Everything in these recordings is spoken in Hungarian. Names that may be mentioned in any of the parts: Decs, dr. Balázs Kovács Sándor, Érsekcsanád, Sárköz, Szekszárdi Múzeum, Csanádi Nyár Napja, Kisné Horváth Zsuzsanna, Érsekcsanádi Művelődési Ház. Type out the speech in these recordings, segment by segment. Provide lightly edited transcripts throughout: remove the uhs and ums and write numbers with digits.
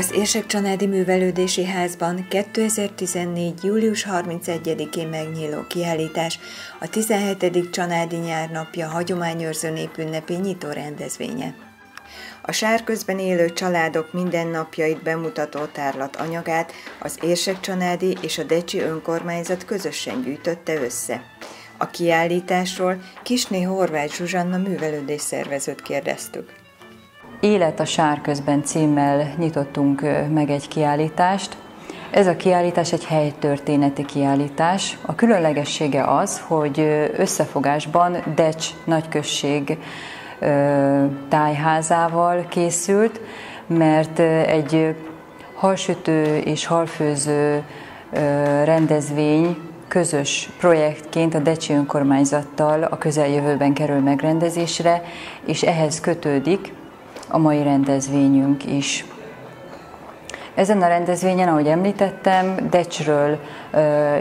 Az Érsekcsanádi Művelődési Házban 2014. július 31-én megnyíló kiállítás a 17. Csanádi Nyár Napja hagyományőrző népünnepi nyitó rendezvénye. A Sárközben élő családok mindennapjait bemutató tárlat anyagát az Érsekcsanádi és a Decsi önkormányzat közösen gyűjtötte össze. A kiállításról Kisné Horváth Zsuzsanna művelődésszervezőt kérdeztük. Élet a Sárközben címmel nyitottunk meg egy kiállítást. Ez a kiállítás egy helytörténeti kiállítás. A különlegessége az, hogy összefogásban Decs nagyközség tájházával készült, mert egy halsütő és halfőző rendezvény közös projektként a Decsi önkormányzattal a közeljövőben kerül megrendezésre, és ehhez kötődik a mai rendezvényünk is. Ezen a rendezvényen, ahogy említettem, Decsről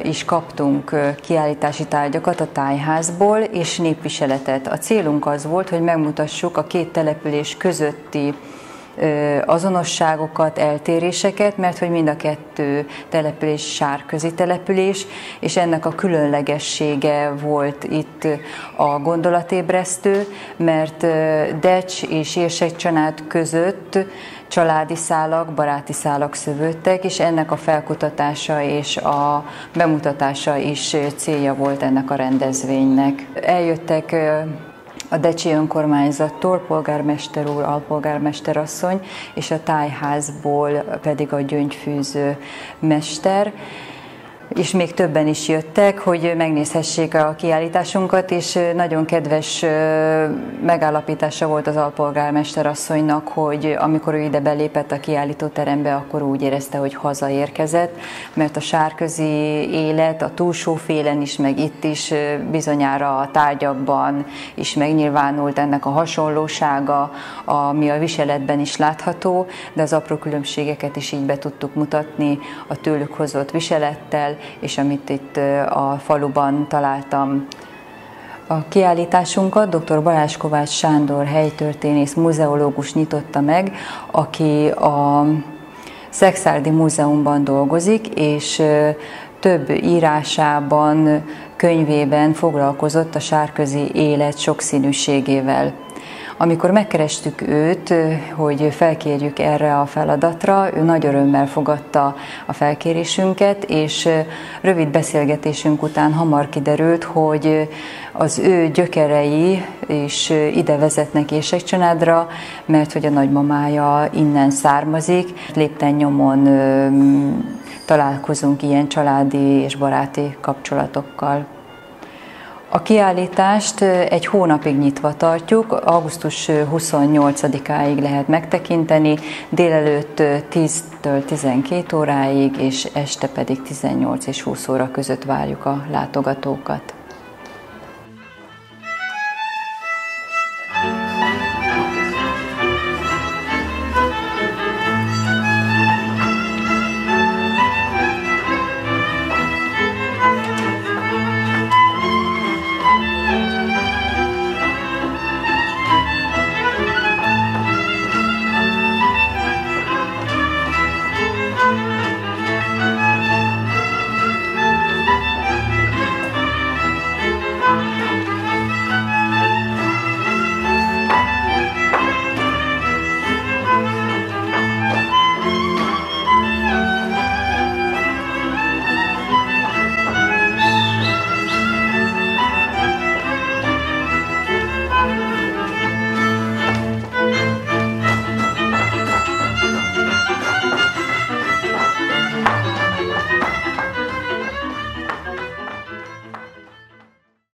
is kaptunk kiállítási tárgyakat a tájházból és népviseletet. A célunk az volt, hogy megmutassuk a két település közötti azonosságokat, eltéréseket, mert hogy mind a kettő település sárközi település, és ennek a különlegessége volt itt a gondolatébresztő, mert Decs és Érsekcsanád között családi szálak, baráti szálak szövődtek, és ennek a felkutatása és a bemutatása is célja volt ennek a rendezvénynek. Eljöttek a Decsi önkormányzattól polgármester úr, alpolgármester asszony, és a tájházból pedig a gyöngyfűző mester, és még többen is jöttek, hogy megnézhessék a kiállításunkat, és nagyon kedves megállapítása volt az alpolgármester asszonynak, hogy amikor ő ide belépett a kiállítóterembe, akkor úgy érezte, hogy hazaérkezett, mert a sárközi élet a túlsófélen is, meg itt is bizonyára a tárgyakban is megnyilvánult ennek a hasonlósága, ami a viseletben is látható, de az apró különbségeket is így be tudtuk mutatni a tőlük hozott viselettel, és amit itt a faluban találtam. A kiállításunkat dr. Balázs Kovács Sándor helytörténész muzeológus nyitotta meg, aki a Szekszárdi Múzeumban dolgozik, és több írásában, könyvében foglalkozott a sárközi élet sokszínűségével. Amikor megkerestük őt, hogy felkérjük erre a feladatra, ő nagy örömmel fogadta a felkérésünket, és rövid beszélgetésünk után hamar kiderült, hogy az ő gyökerei is ide vezetnek Érsekcsanádra, mert hogy a nagymamája innen származik. Lépten nyomon találkozunk ilyen családi és baráti kapcsolatokkal. A kiállítást egy hónapig nyitva tartjuk, augusztus 28-áig lehet megtekinteni, délelőtt 10-től 12 óráig, és este pedig 18 és 20 óra között várjuk a látogatókat.